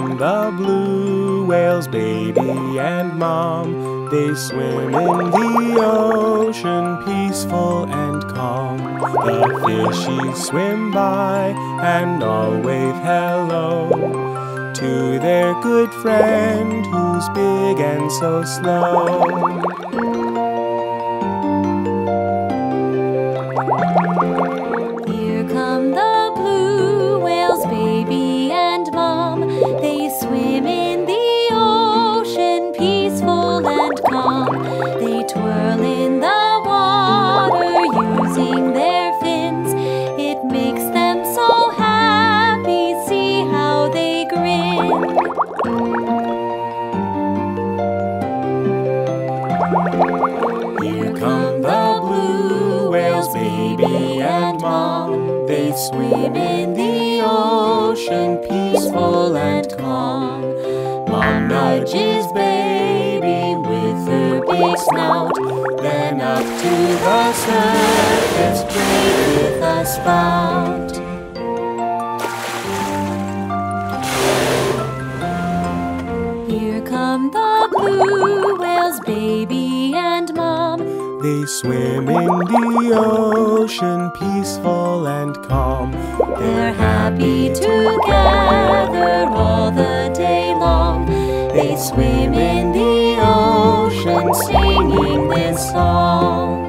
from the blue whales, baby and mom. They swim in the ocean, peaceful and calm. The fishies swim by and all wave hello to their good friend who's big and so slow. Swim in the ocean, peaceful and calm. Mom nudges baby with her big snout, then up to the surface with a spout. Here come the blue whales, baby and mom. They swim in the ocean, peaceful and calm. They're happy together all the day long. They swim in the ocean, singing this song.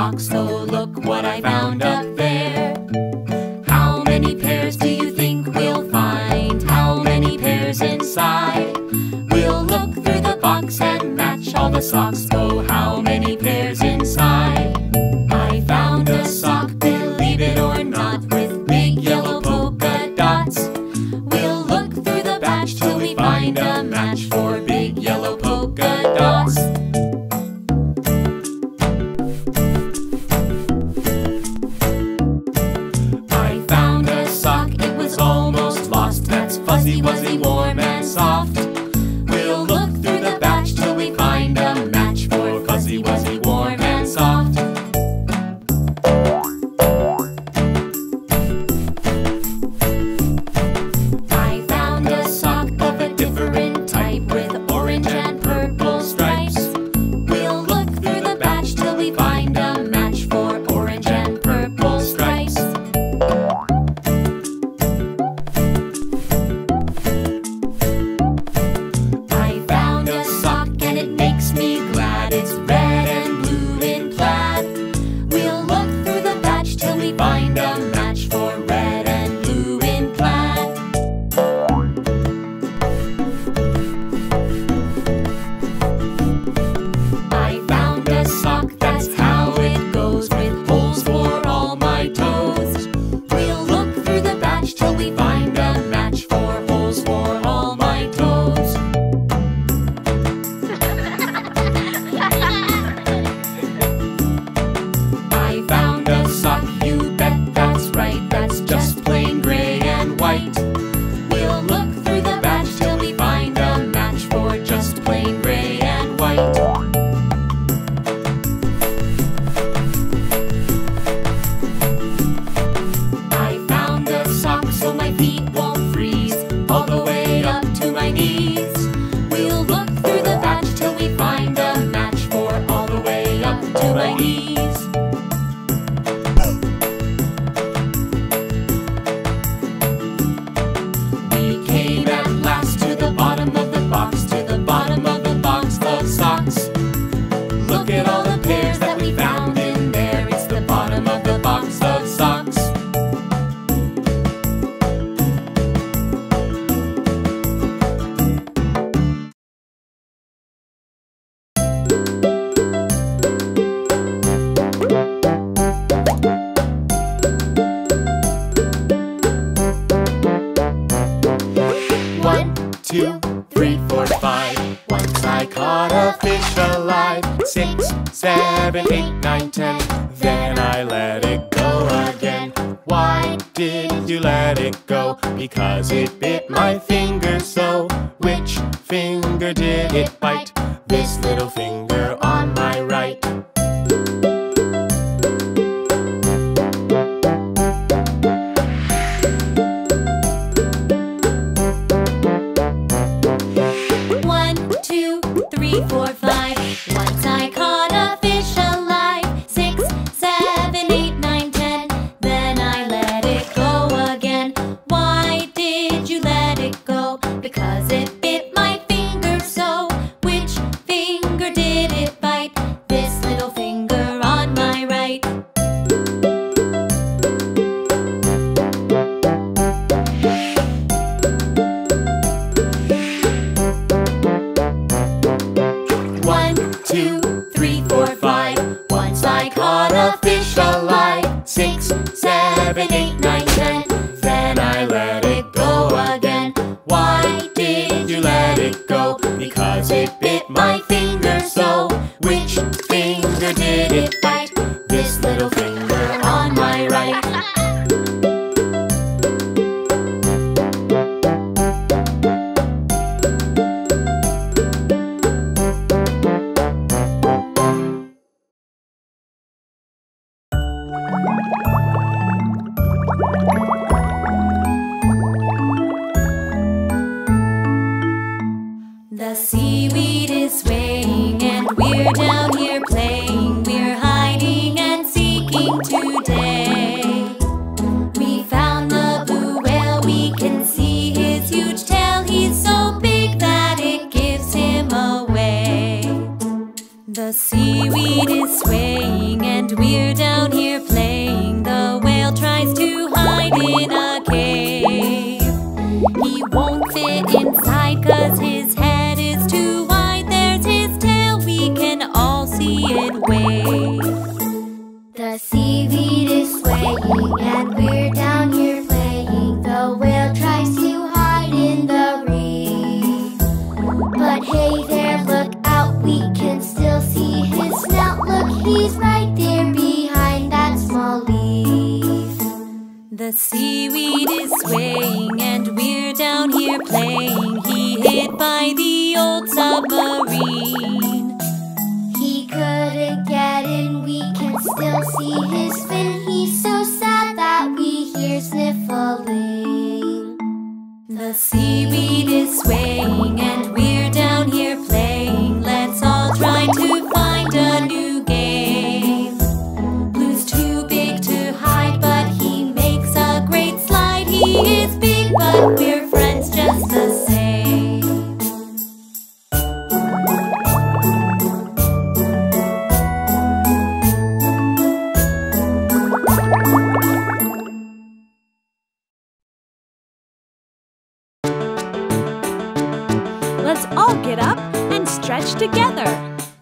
socks, so look what I found up there. How many pairs do you think we'll find? How many pairs inside? We'll look through the box and match all the socks. Oh, how many pairs inside? I found a sock, believe it or not, with big yellow polka dots. We'll look through the batch till we find a match for big yellow polka dots. Fuzzy, wuzzy, warm and soft. We'll look through the batch till we find a match for fuzzy, wuzzy, warm and soft. I found a sock of a different type with orange and purple stripes. We'll look through the batch till we find a match for orange and purple stripes. Find a match for red and blue in plaid. I found a sock, that's how it goes, with holes for all my toes. We'll look through the batch till we find a match for holes for all my toes. I found a sock, you that's just plain gray and white. We'll look through the batch till we find a match for just plain gray and white. I found a sock so my feet won't freeze all the way up to my knees. We'll look through the batch till we find a match for all the way up to my knees. Two, three, four, five. Once I caught a fish alive. 6, 7, 8, 9, 10. Then I let it go again. Why did you let it go? Because it bit my finger so. Which finger did it bite? This little finger on my right. Because it bit my finger so. Which finger did it bite? This little finger on my right. The seaweed is swaying and we're down here playing. We're hiding and seeking today. We found the blue whale, we can see his huge tail. He's so big that it gives him away. The seaweed is swaying and we're playing, and we're down here playing. The whale tries to hide in the reef, but hey there, look out, we can still see his snout. Look, he's right there behind that small leaf. The seaweed is swaying, and we're down here playing. He hid by the old submarine. He couldn't get in, we can still see his fin. He's so sad that we hear sniffling. The seaweed is swaying, and we're down here playing. Let's all try to find a new game. Blue's too big to hide, but he makes a great slide. He is big, but we're friends just the same. Together.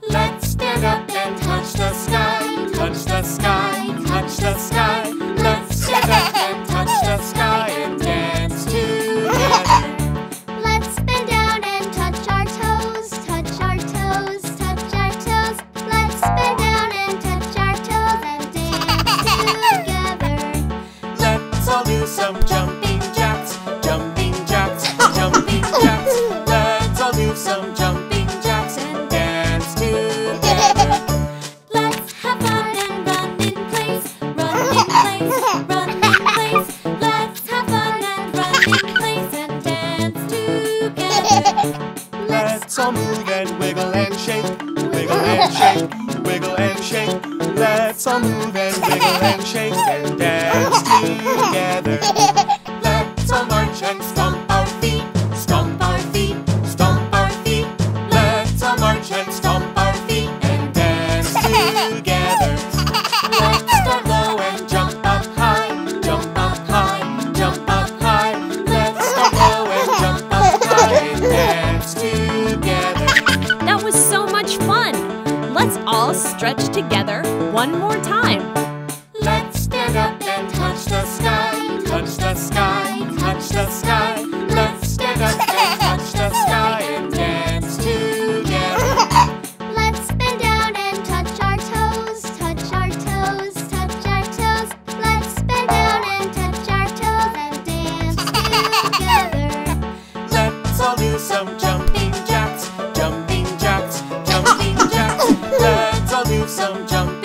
Let's stand up and touch the sky. Touch the sky, touch the sky. Let's stand up and touch the sky and dance together. Let's bend down and touch our toes. Touch our toes, touch our toes. Let's bend down and touch our toes and dance together. Let's all do some jumping jacks. Jumping jacks, jumping jacks. Let's all do some jumping. Let's all move and wiggle and shake and dance together. Let's all march and stomp our feet, stomp our feet, stomp our feet. Let's all march and stomp our feet and dance together. Let's start low and jump up high, jump up high, jump up high. Let's start low and jump up high and dance together. That was so much fun! Let's all stretch together one more time. Let's stand up and touch the sky. Touch the sky, touch the sky. Let's stand up and touch the sky and dance together. Let's bend down and touch our toes. Touch our toes, touch our toes. Let's bend down and touch our toes and dance together. Let's all do some jumping jacks. Jumping jacks, jumping jacks. Let's all do some jumping.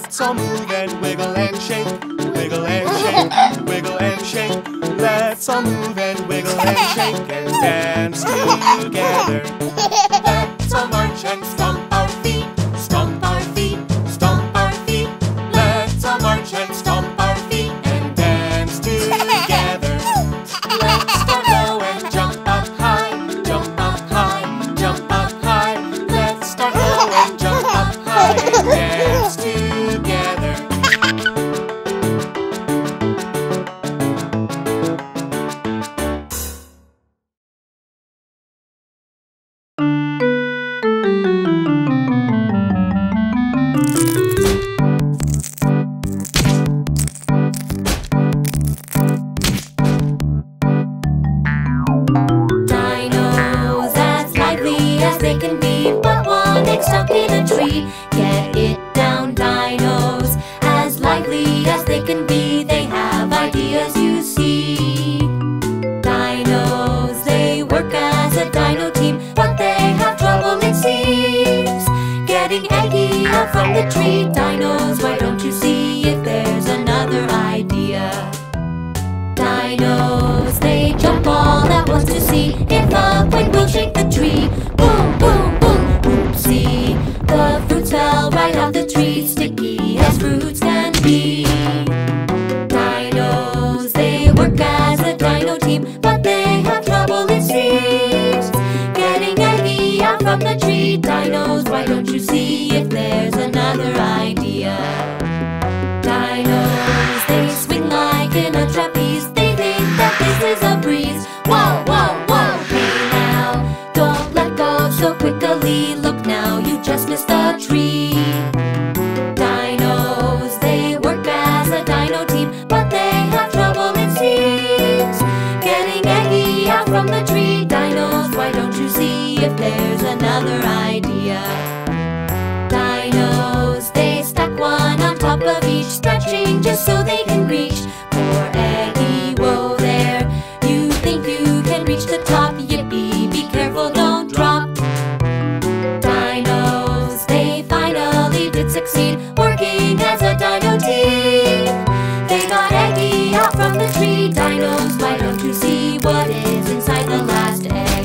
Let's all move and wiggle and shake and dance together. Let's all march and stomp our feet, stomp our feet, stomp our feet. Let's all march and stomp our feet and dance together. Let's start low and jump up high, jump up high, jump up high. Let's start low and jump up high and dance together. Dinos, they swing like reach the changes so they can reach. Poor Aggie, whoa there. You think you can reach the top? Yippee, be careful, don't drop. Dinos, they finally did succeed, working as a dino team. They got Aggie out from the tree. Dinos, why don't you see what is inside the last egg?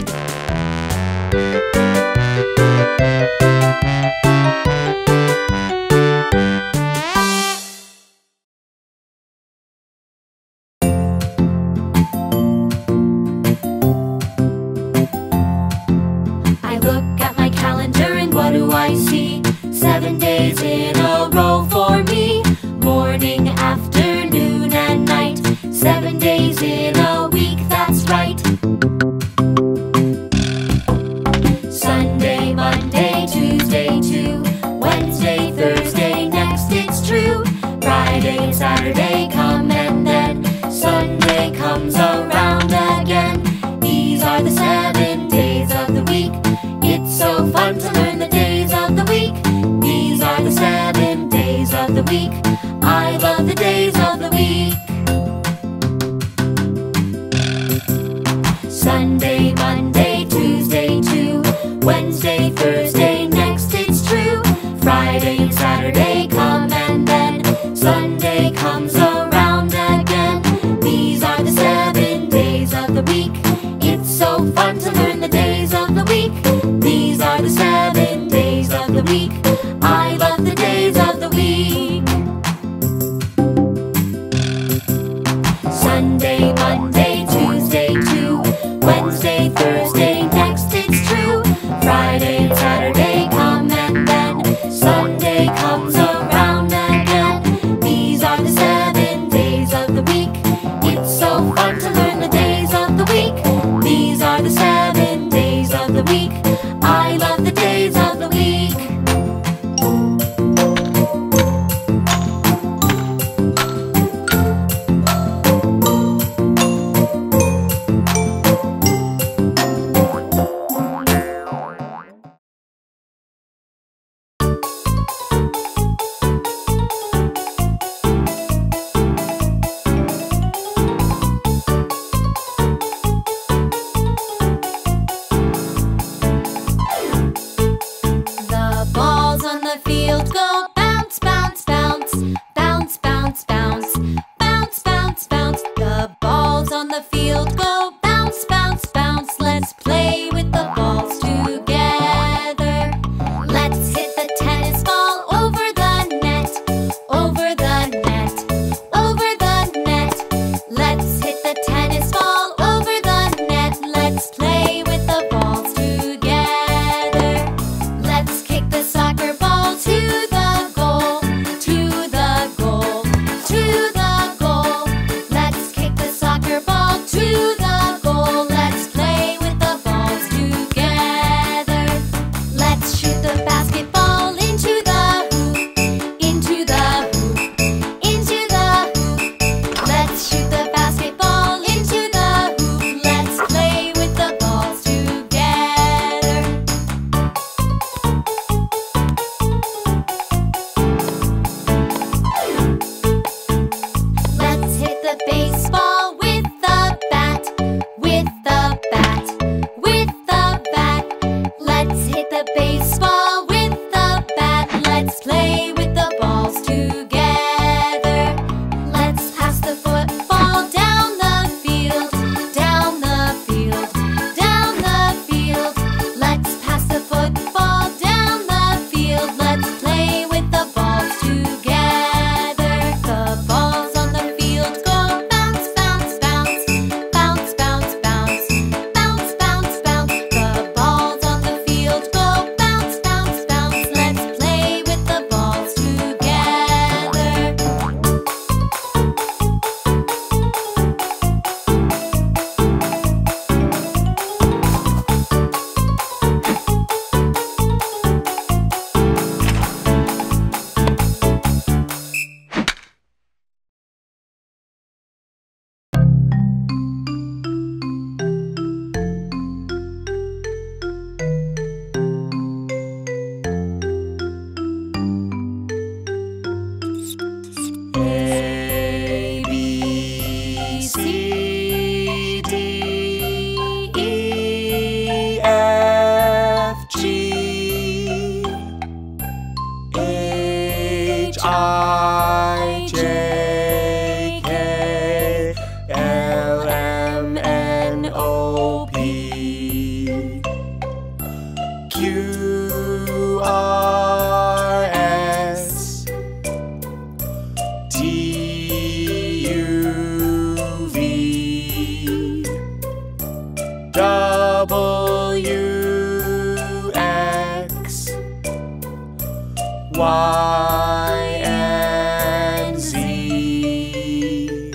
Y, and Z.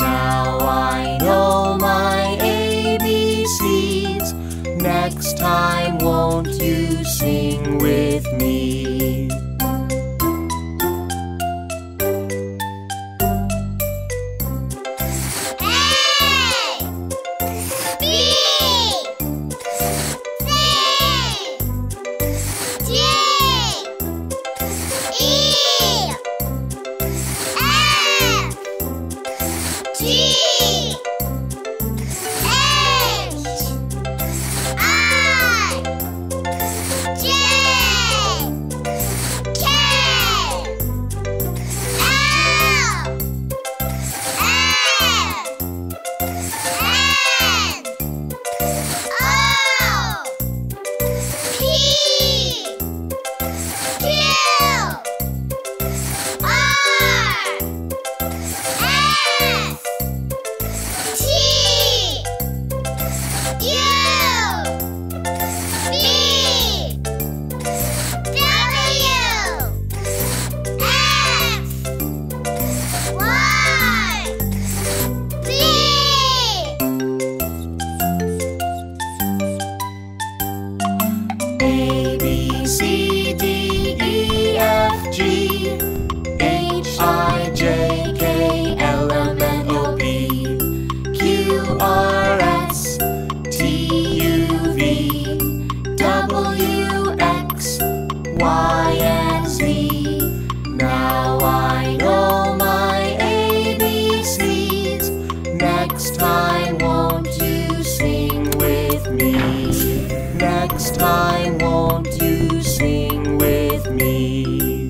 Now I know my ABCs. Next time won't you sing with me? Next time, won't you sing with me?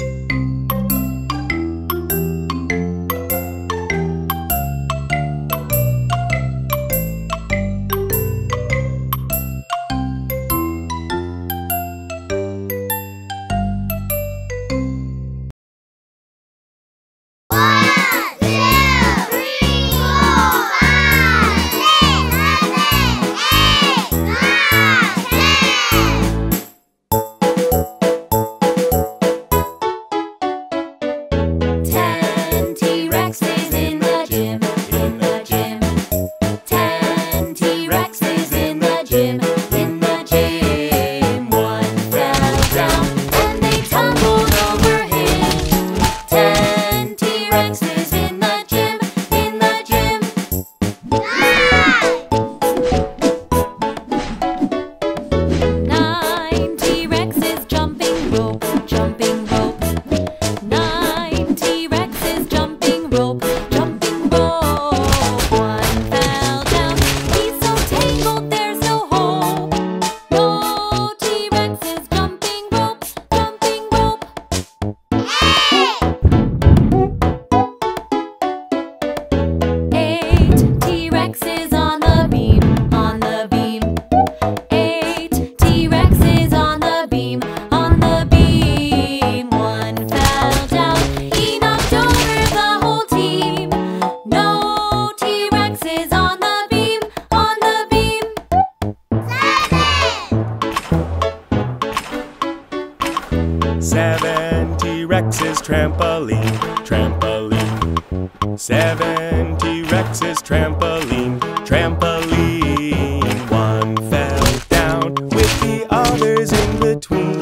Seven T-Rexes trampoline, trampoline. Seven T-Rexes trampoline, trampoline. One fell down with the others in between.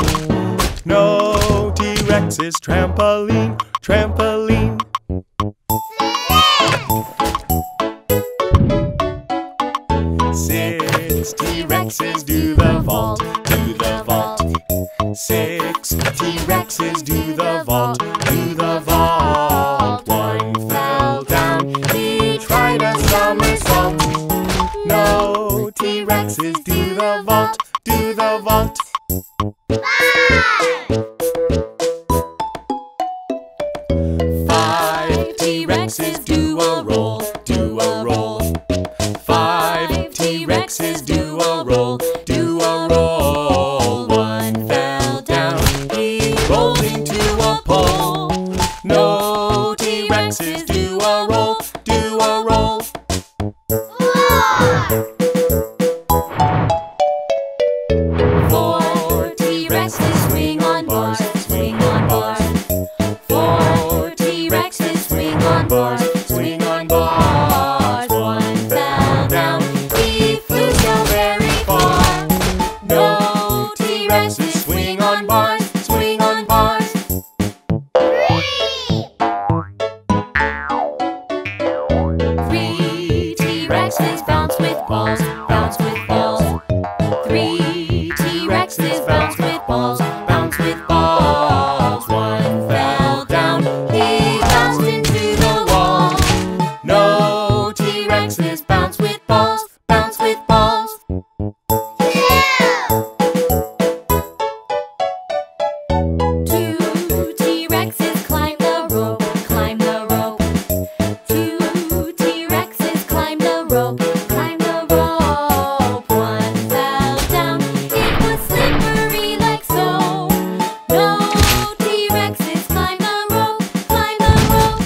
No T-Rexes trampoline, trampoline. Six T-Rexes do the vault, do the vault. Six T-Rexes do the vault, do the vault. One fell down, he tried a somersault. No T-Rexes do the vault, do the vault. Five T-Rexes do a roll, do a roll. Five T-Rexes do a roll, do a roll. One fell down, he rolled into a pole. No T-Rexes do a roll, do a roll. Four T-Rexes swing on bars, with balls, bounce with balls. 3 T-Rexes bounce with balls, bounce with balls. 1 fell down, he bounced into the wall. No T-Rexes bounce with balls, bounce with balls. Yeah! 2 T-Rexes climb the rope, climb the rope. 2 T-Rexes climb the rope, climb the rope. 1 fell down, it was slippery like so. No T-Rexes climb the rope, climb the rope.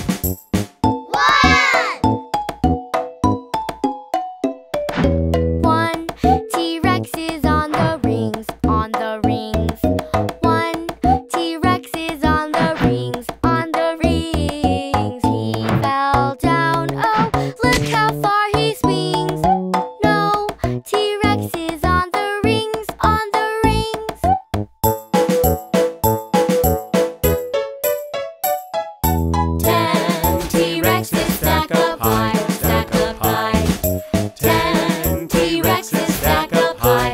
1 T-Rex is on the rings, on the rings. 1 T-Rex is on the rings, on the rings. He fell down, oh, look how far he swings. No T-Rex is on the rings, on the rings. 10 T-Rexes stack up high, stack up high. 10 T-Rexes stack up high.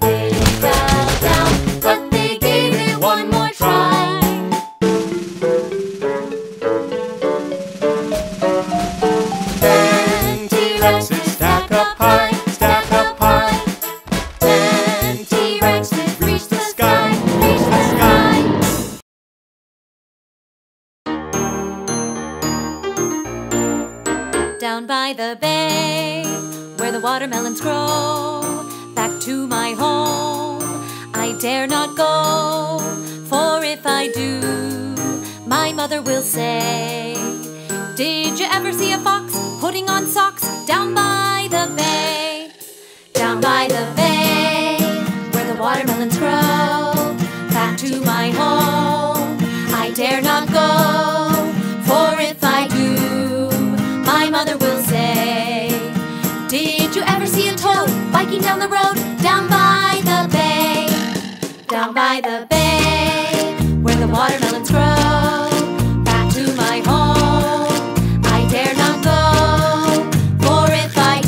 They fell down, but they gave it one more try. 10 T-Rexes stack up high, stack up high. 10 T-Rexes reach the sky, reach the sky. Down by the bay, where the watermelons grow, back to my home I dare not go. For if I do, my mother will say, "Did you ever see a fox putting on socks down by the bay?" Down by the bay, where the watermelons grow, back to my home I dare not go. For if I do, my mother will say, "Did you ever see a toad biking down the road down by the bay?" Down by the bay, where the watermelons grow, back to my home I dare not go. For if I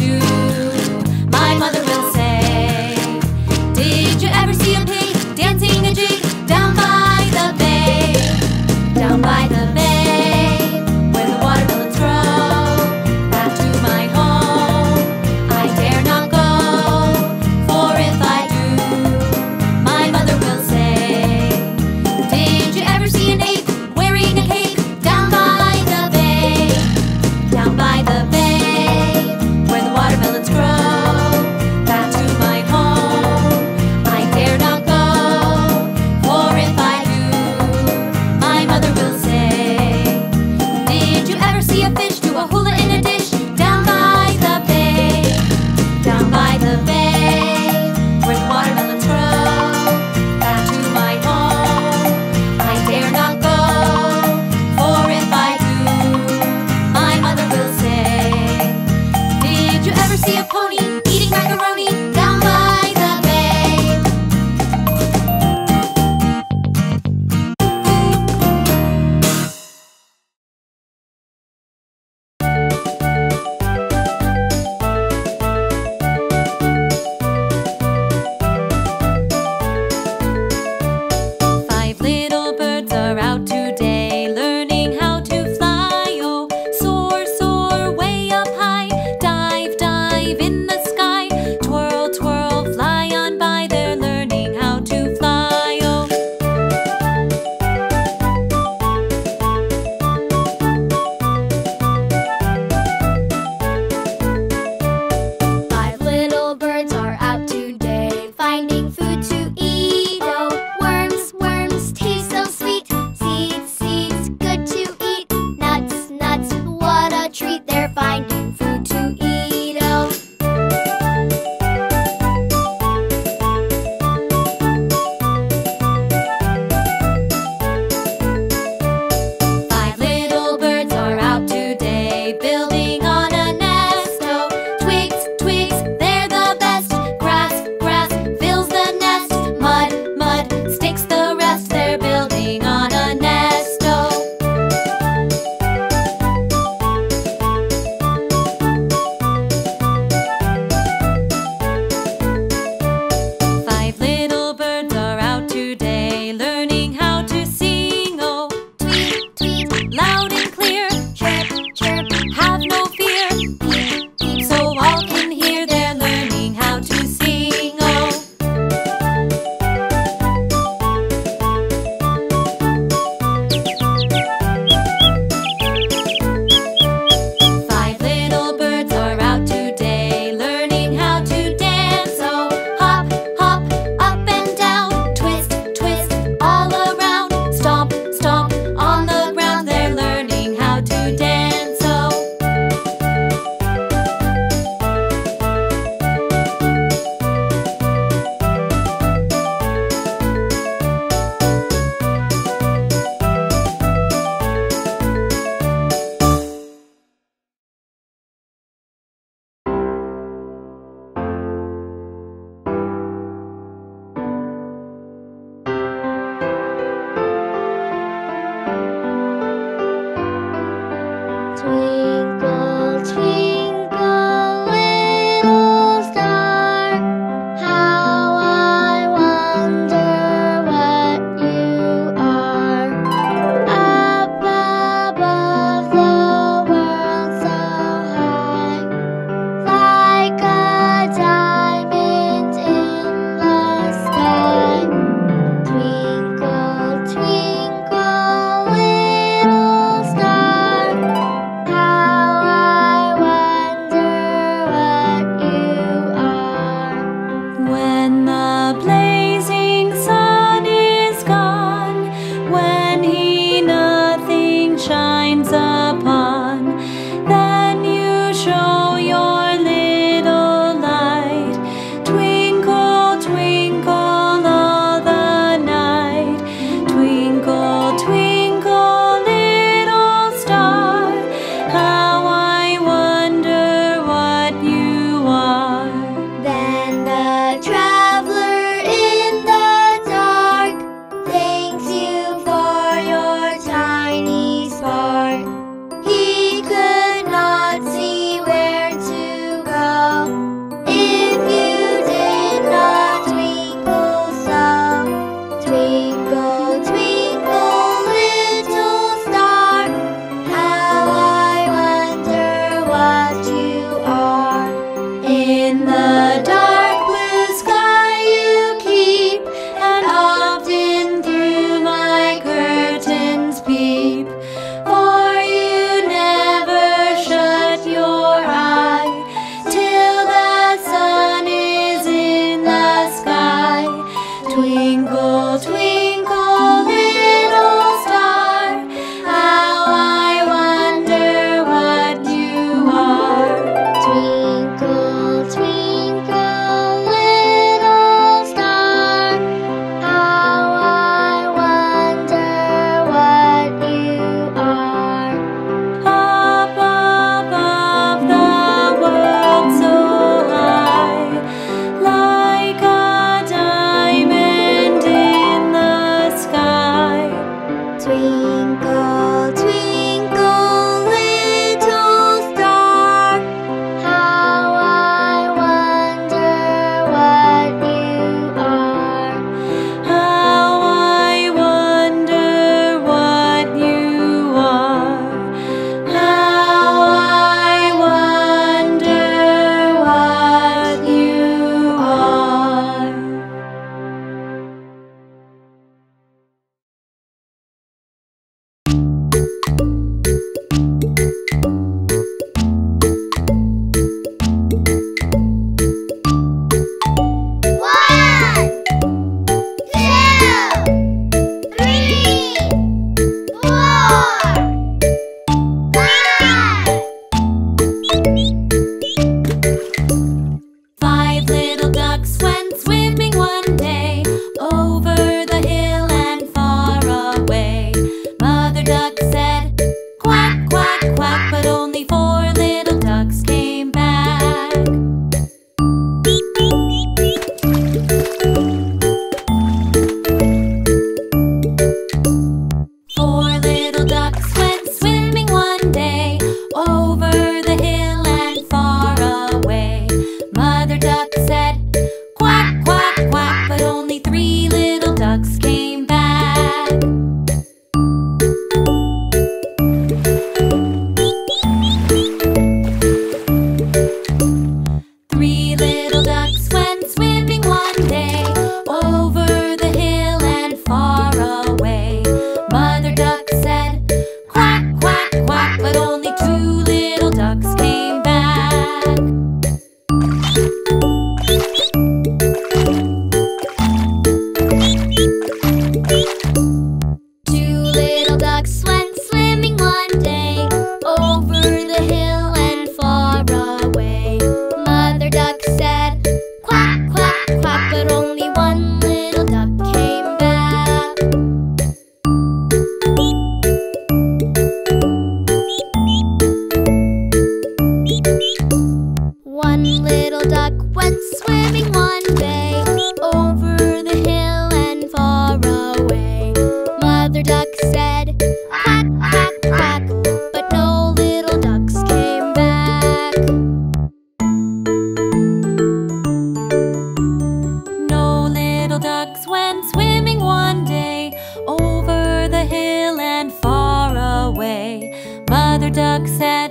mother duck said,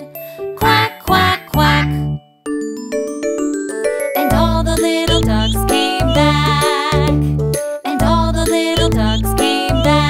quack, quack, quack. And all the little ducks came back. And all the little ducks came back.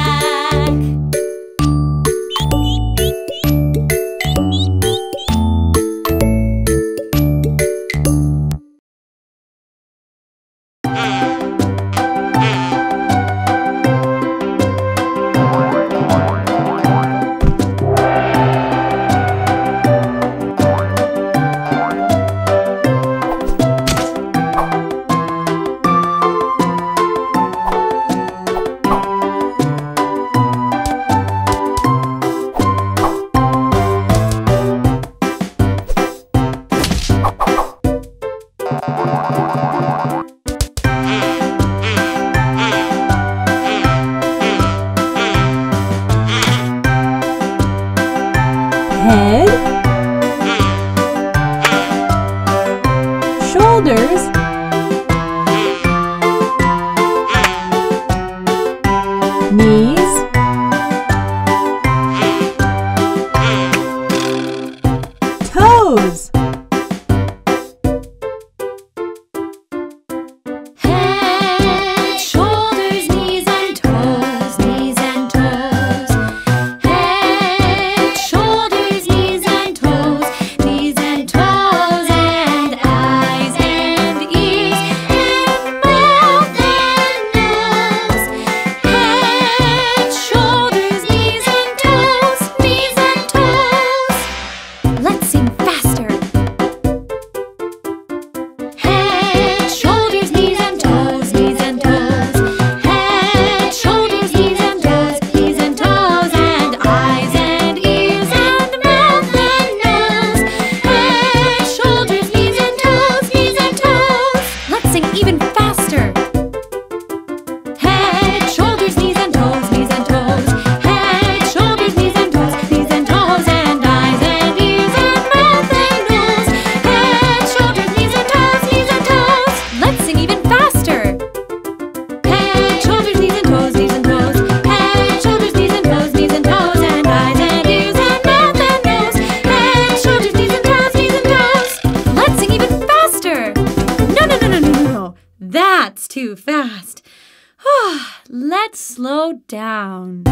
Let's slow down.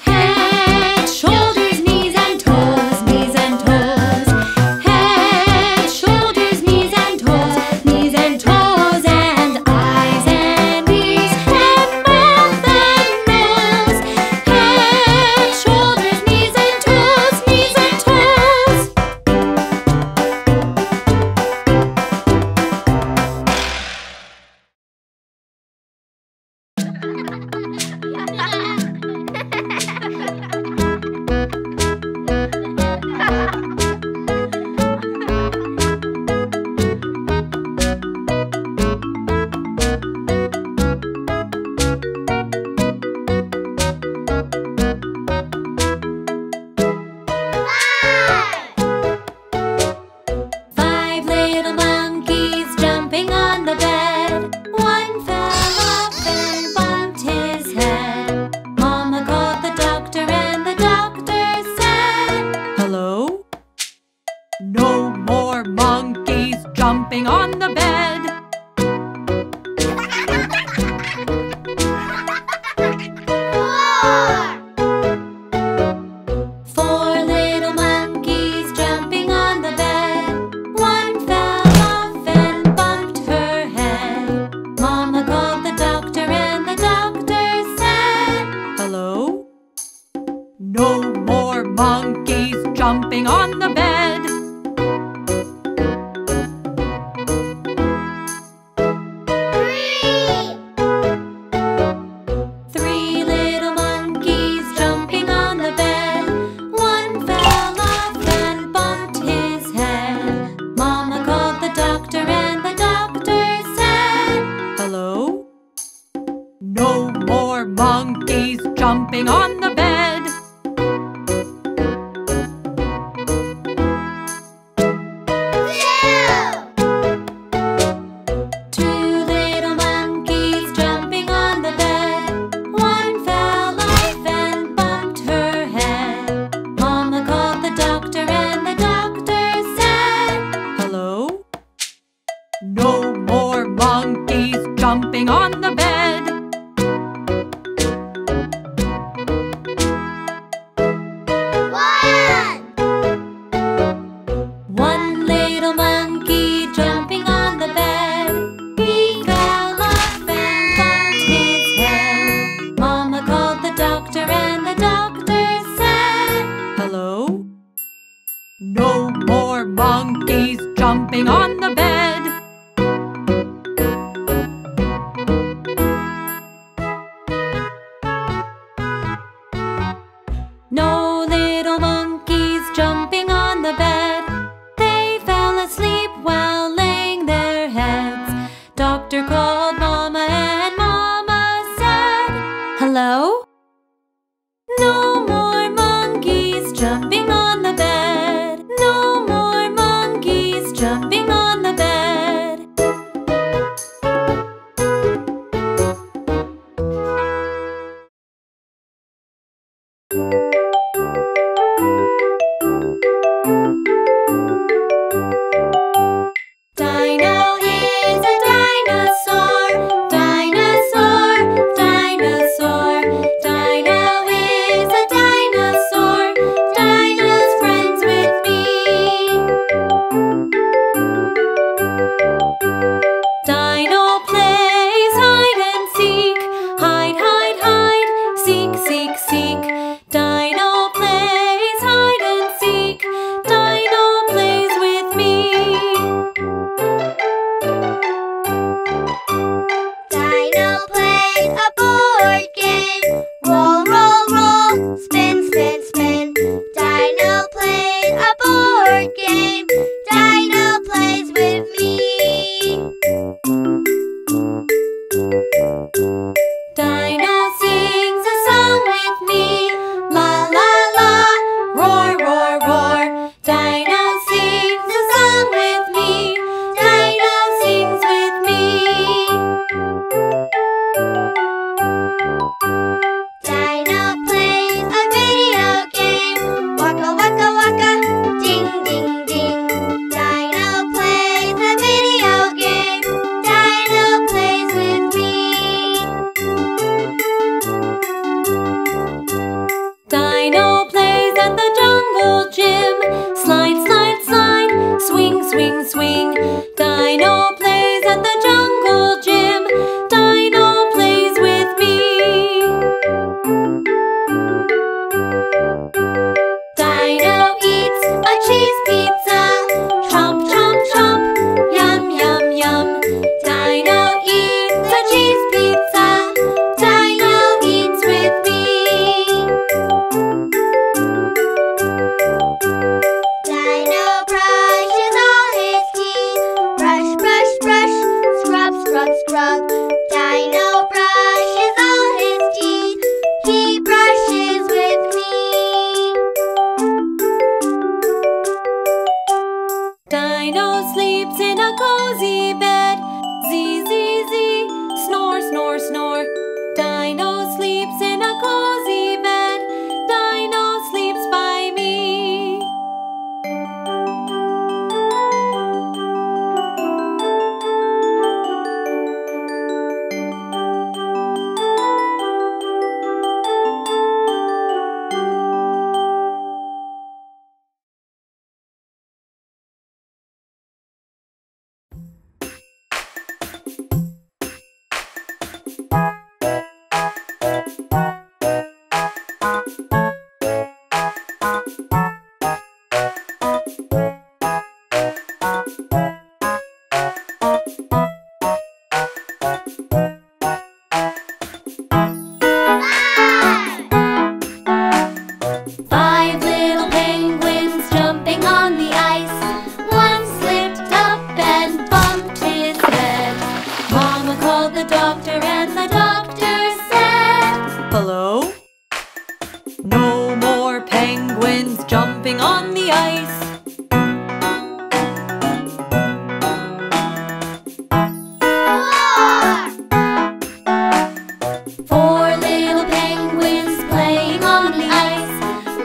Head, shoulders, knees and toes, knees and toes. Head, shoulders, knees and toes, knees and toes. And eyes and ears and mouth and nose. Head, shoulders, knees and toes, knees and toes. Two little monkeys jumping on the bed. One fell off The doctor said, hello? No more monkeys jumping on the bed. No little monkeys jumping on the bed. They fell asleep while laying their heads. Doctor called Mama and Mama said, hello? No more monkeys jumping on the bed. No more monkeys jumping on the bed. Dino is a dinosaur. Dinosaur, dinosaur. Dino is a dinosaur. Dino's friends with me. Dino plays hide and seek. Hide, hide, hide. Seek, seek, seek. Dino plays hide and seek. Dino plays with me. Dino plays a board game. Roll, roll, roll, spin, spin, spin. Dino plays a board game. Dino plays with me. Dino sings a song with me. La, la, la, roar, roar, roar. Dino sings a song with me. Dino sings with me. Dino plays a video game. Waka waka waka, ding ding ding. Dino plays a video game. Dino plays with me. Dino plays at the jungle gym. Slide, slide, slide, swing, swing, swing. Dino plays at the jungle gym. Dino plays with me. Dino eats a cheese pizza. Chomp, chomp, chomp. Yum, yum, yum. Dino eats a cheese pizza. Dino eats with me. Dino brushes all his teeth. Brush, brush, brush. Scrub, scrub, scrub. Dino brushes all his teeth. He brushes with me. Dino sleeps in a cozy bed. Zee, zee, zee, snore, snore, snore. Dino sleeps in a cozy bed. Dino sleeps by me. Jumping on the ice. Four little penguins playing on the ice.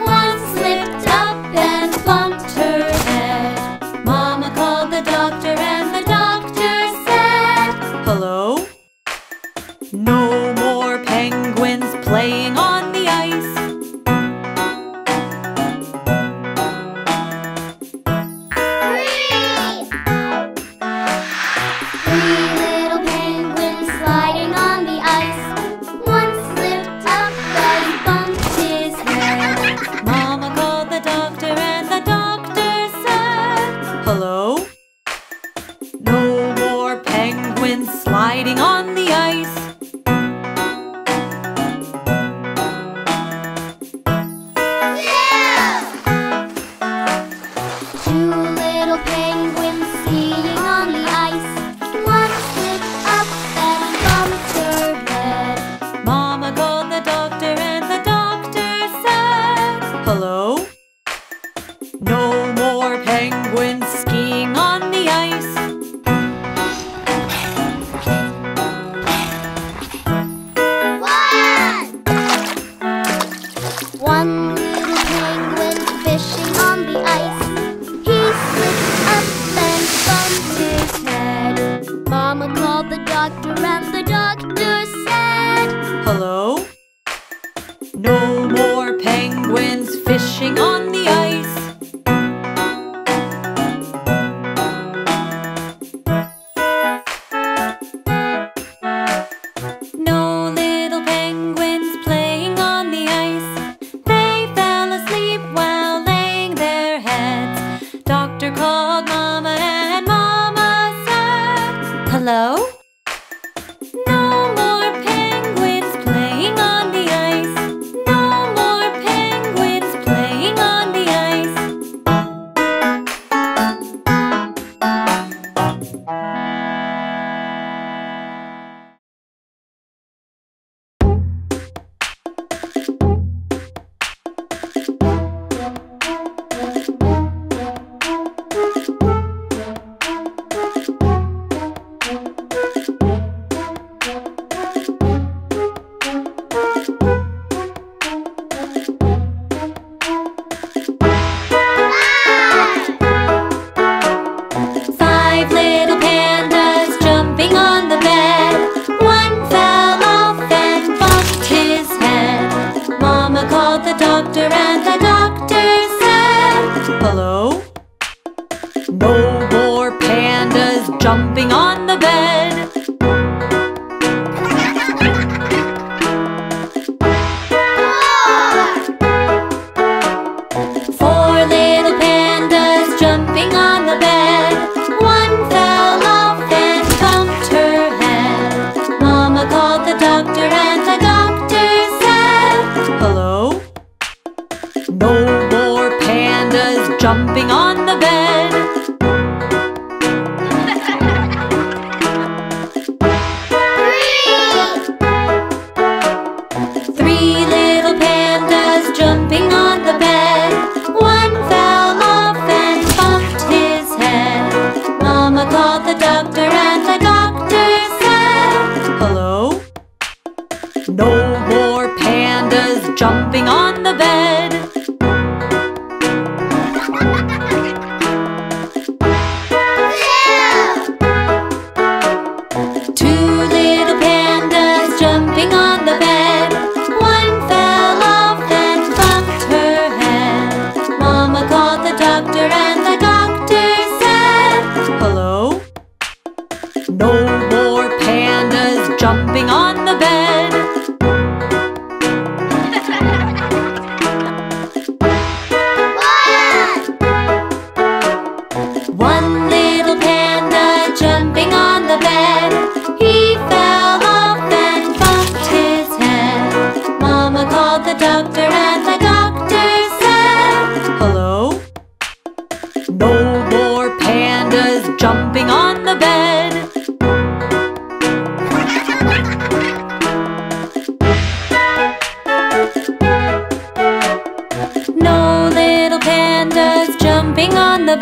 One slipped up and bumped her head. Mama called the doctor and the doctor said, hello? No more penguins playing on the ice. One little penguin fishing on the ice. He slipped up and bumped his head. Mama called the doctor and the doctor said, "Hello? No more penguins fishing on the ice."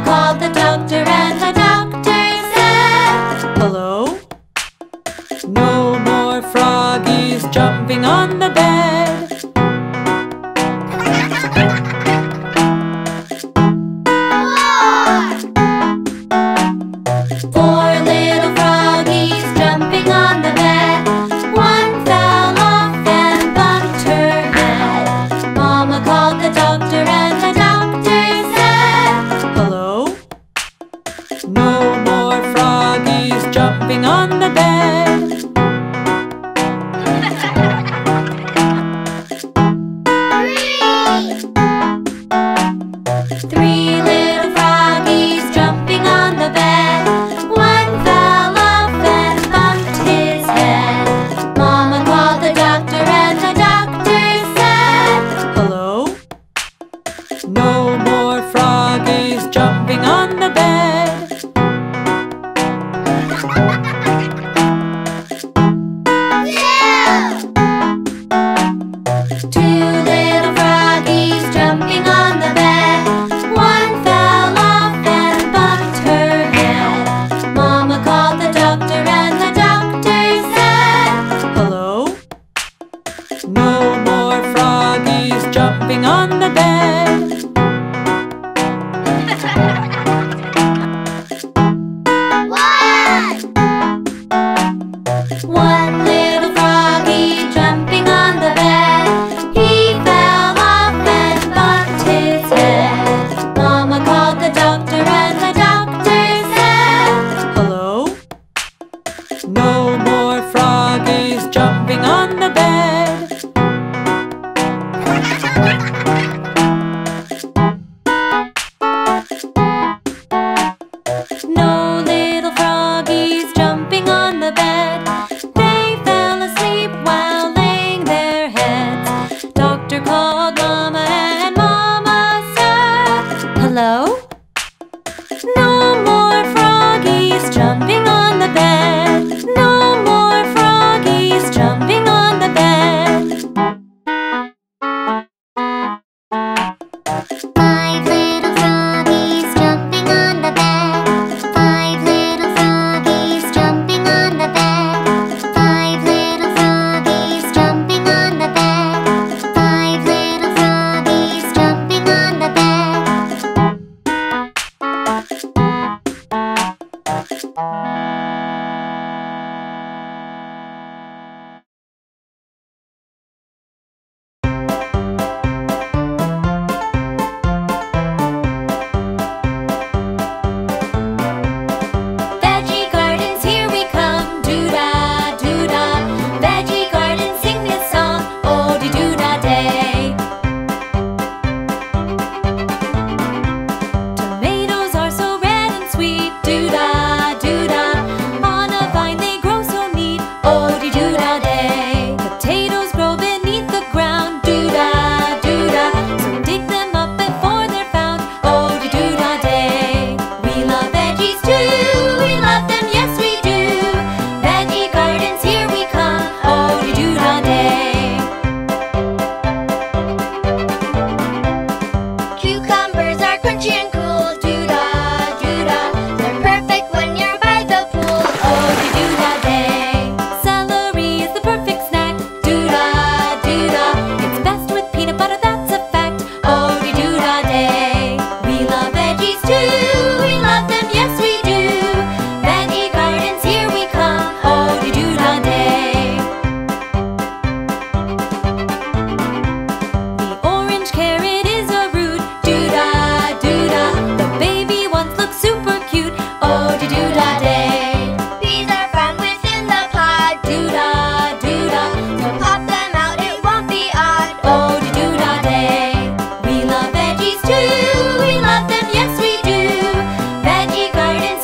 I called the doctor and the doctor said, hello? No more froggies jumping on the bed.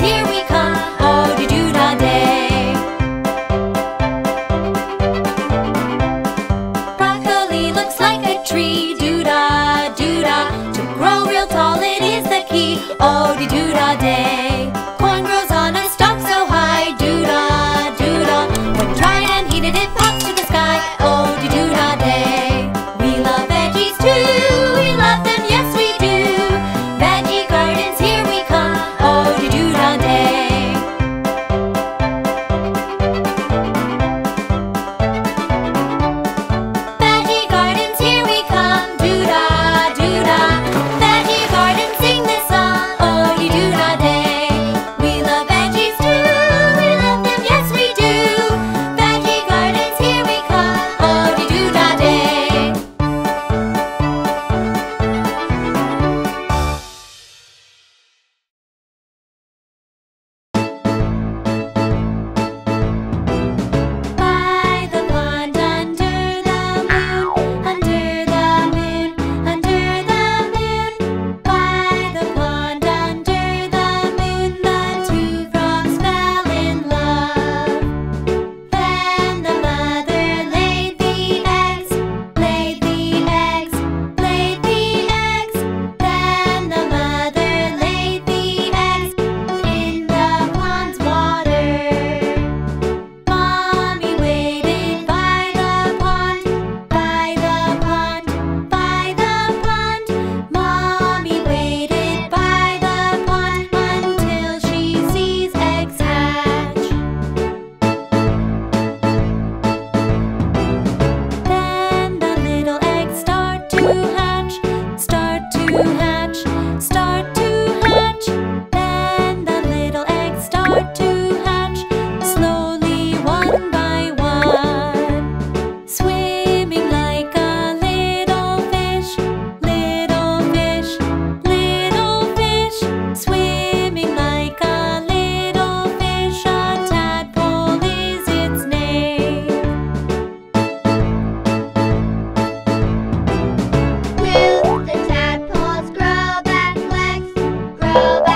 Here we come. Bye.